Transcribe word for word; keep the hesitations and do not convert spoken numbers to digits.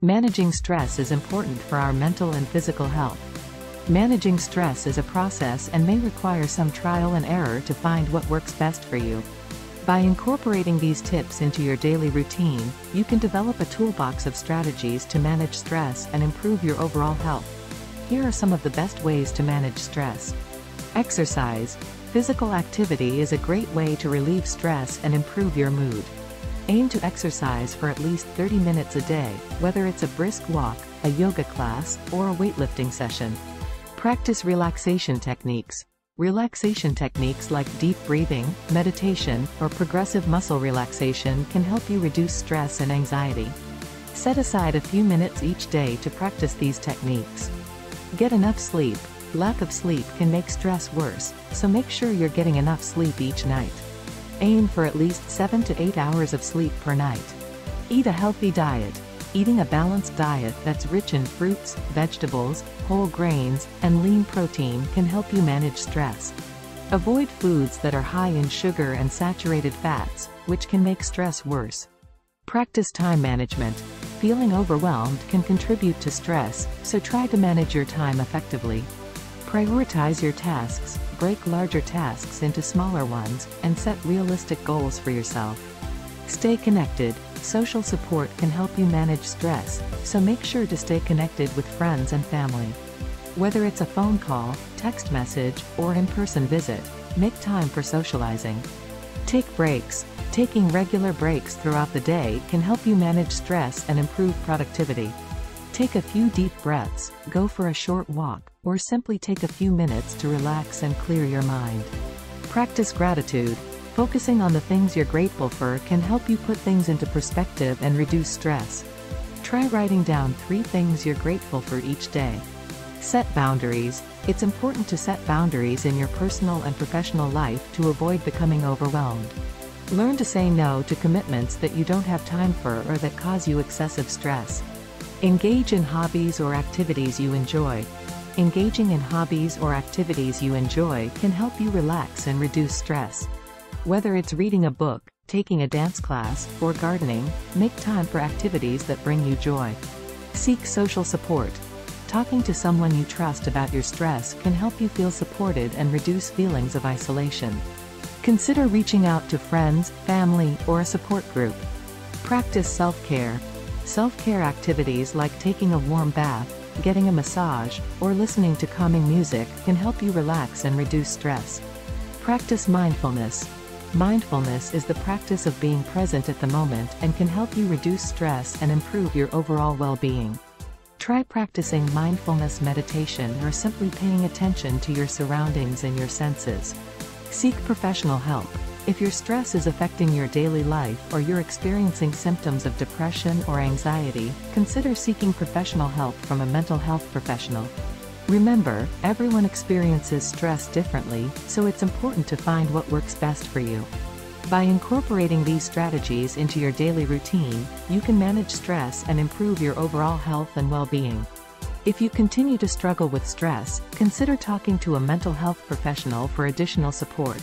Managing stress is important for our mental and physical health. Managing stress is a process and may require some trial and error to find what works best for you. By incorporating these tips into your daily routine, you can develop a toolbox of strategies to manage stress and improve your overall health. Here are some of the best ways to manage stress. Exercise. Physical activity is a great way to relieve stress and improve your mood. Aim to exercise for at least thirty minutes a day, whether it's a brisk walk, a yoga class, or a weightlifting session. Practice relaxation techniques. Relaxation techniques like deep breathing, meditation, or progressive muscle relaxation can help you reduce stress and anxiety. Set aside a few minutes each day to practice these techniques. Get enough sleep. Lack of sleep can make stress worse, so make sure you're getting enough sleep each night. Aim for at least seven to eight hours of sleep per night. Eat a healthy diet. Eating a balanced diet that's rich in fruits, vegetables, whole grains, and lean protein can help you manage stress. Avoid foods that are high in sugar and saturated fats, which can make stress worse. Practice time management. Feeling overwhelmed can contribute to stress, so try to manage your time effectively. Prioritize your tasks, break larger tasks into smaller ones, and set realistic goals for yourself. Stay connected. Social support can help you manage stress, so make sure to stay connected with friends and family. Whether it's a phone call, text message, or in-person visit, make time for socializing. Take breaks. Taking regular breaks throughout the day can help you manage stress and improve productivity. Take a few deep breaths, go for a short walk, or simply take a few minutes to relax and clear your mind. Practice gratitude. Focusing on the things you're grateful for can help you put things into perspective and reduce stress. Try writing down three things you're grateful for each day. Set boundaries. It's important to set boundaries in your personal and professional life to avoid becoming overwhelmed. Learn to say no to commitments that you don't have time for or that cause you excessive stress. Engage in hobbies or activities you enjoy. Engaging in hobbies or activities you enjoy can help you relax and reduce stress. Whether it's reading a book, taking a dance class, or gardening, make time for activities that bring you joy. Seek social support. Talking to someone you trust about your stress can help you feel supported and reduce feelings of isolation. Consider reaching out to friends, family, or a support group. Practice self-care. Self-care activities like taking a warm bath, getting a massage, or listening to calming music can help you relax and reduce stress. Practice mindfulness. Mindfulness is the practice of being present at the moment and can help you reduce stress and improve your overall well-being. Try practicing mindfulness meditation or simply paying attention to your surroundings and your senses. Seek professional help. If your stress is affecting your daily life or you're experiencing symptoms of depression or anxiety, consider seeking professional help from a mental health professional. Remember, everyone experiences stress differently, so it's important to find what works best for you. By incorporating these strategies into your daily routine, you can manage stress and improve your overall health and well-being. If you continue to struggle with stress, consider talking to a mental health professional for additional support.